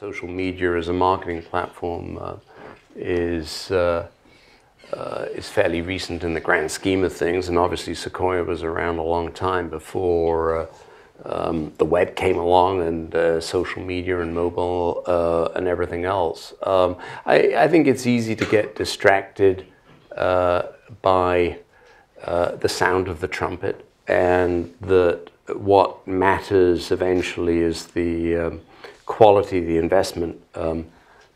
social media as a marketing platform is fairly recent in the grand scheme of things, and obviously Sequoia was around a long time before the web came along, and social media and mobile and everything else. I think it's easy to get distracted by the sound of the trumpet, and that what matters eventually is the quality, the investment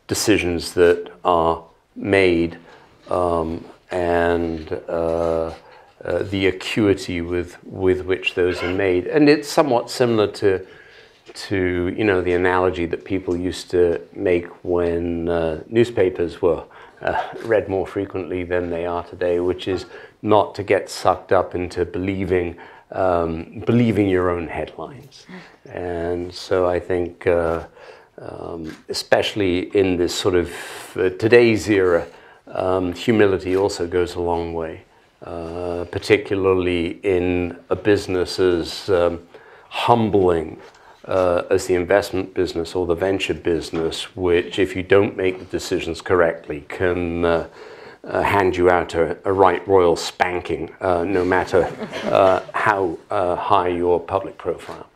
decisions that are made, and the acuity with which those are made. And it's somewhat similar to you know, the analogy that people used to make when newspapers were read more frequently than they are today, which is not to get sucked up into believing your own headlines. And so I think especially in this sort of today's era, humility also goes a long way, particularly in a business as humbling as the investment business or the venture business, which if you don't make the decisions correctly can hand you out a right royal spanking, no matter how high your public profile.